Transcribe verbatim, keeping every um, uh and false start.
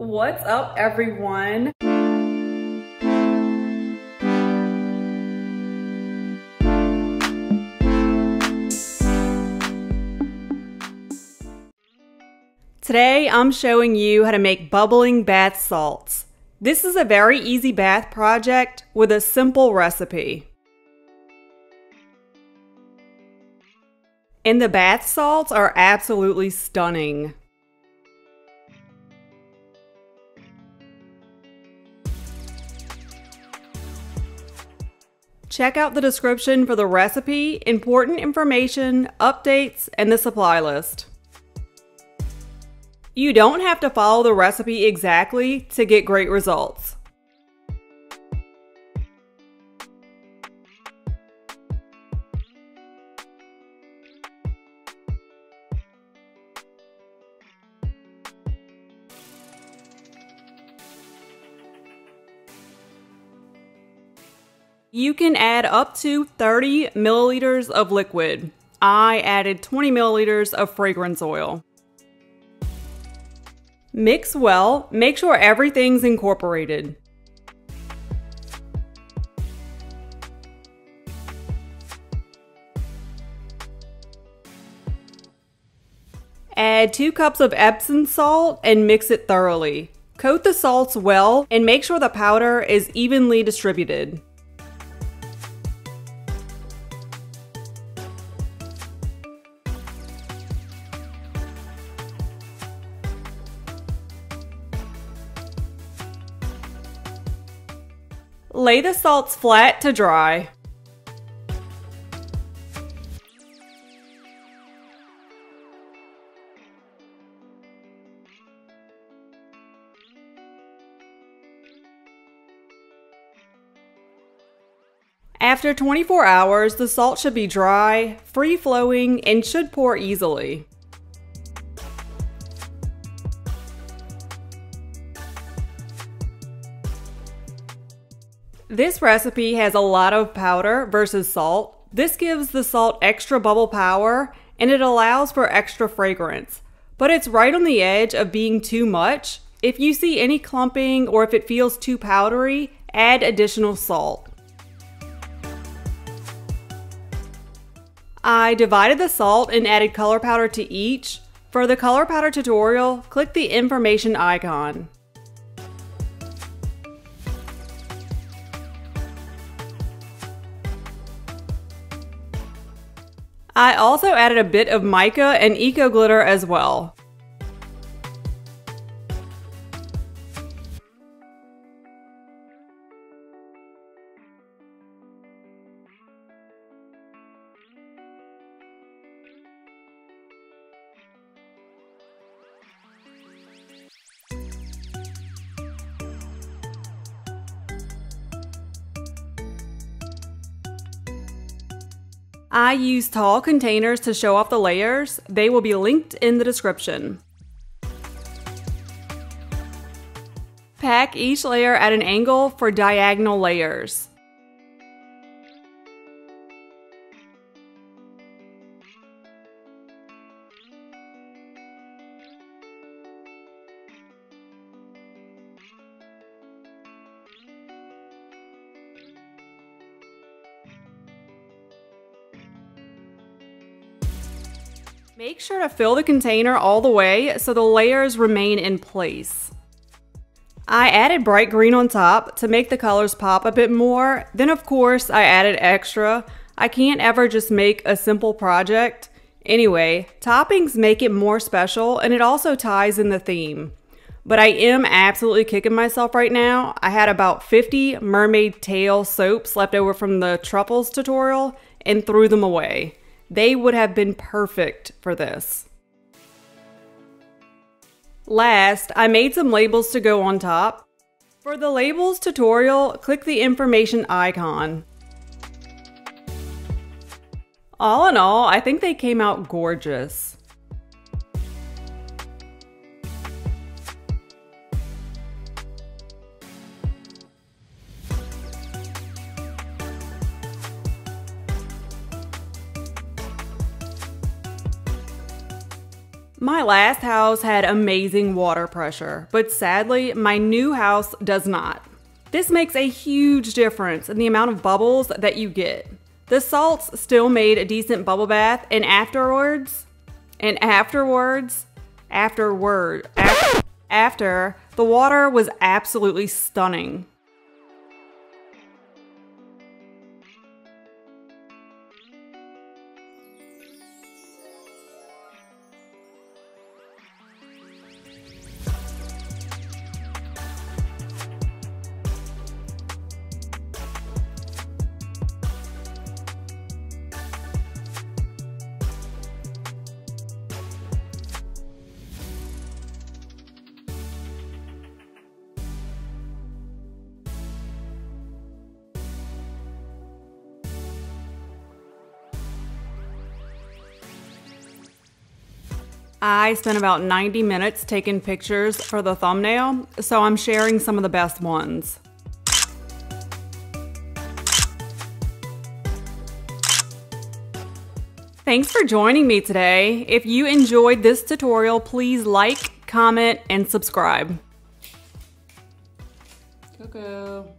What's up, everyone? Today, I'm showing you how to make bubbling bath salts. This is a very easy bath project with a simple recipe. And the bath salts are absolutely stunning. Check out the description for the recipe, important information, updates, and the supply list. You don't have to follow the recipe exactly to get great results. You can add up to thirty milliliters of liquid. I added twenty milliliters of fragrance oil. Mix well, make sure everything's incorporated. Add two cups of Epsom salt and mix it thoroughly. Coat the salts well and make sure the powder is evenly distributed. Lay the salts flat to dry. After twenty-four hours, the salt should be dry, free-flowing, and should pour easily. This recipe has a lot of powder versus salt. This gives the salt extra bubble power and it allows for extra fragrance, but it's right on the edge of being too much. If you see any clumping or if it feels too powdery, add additional salt. I divided the salt and added color powder to each. For the color powder tutorial, click the information icon. I also added a bit of mica and eco glitter as well. I use tall containers to show off the layers. They will be linked in the description. Pack each layer at an angle for diagonal layers. Make sure to fill the container all the way so the layers remain in place. I added bright green on top to make the colors pop a bit more. Then of course I added extra. I can't ever just make a simple project. Anyway, toppings make it more special and it also ties in the theme. But I am absolutely kicking myself right now. I had about fifty mermaid tail soaps left over from the truffles tutorial and threw them away. They would have been perfect for this. Last, I made some labels to go on top. For the labels tutorial, click the information icon. All in all, I think they came out gorgeous. My last house had amazing water pressure, but sadly, my new house does not. This makes a huge difference in the amount of bubbles that you get. The salts still made a decent bubble bath, and afterwards, and afterwards, afterward, after, after the water was absolutely stunning. I spent about ninety minutes taking pictures for the thumbnail, so I'm sharing some of the best ones. Thanks for joining me today. If you enjoyed this tutorial, please like, comment, and subscribe. Cuckoo.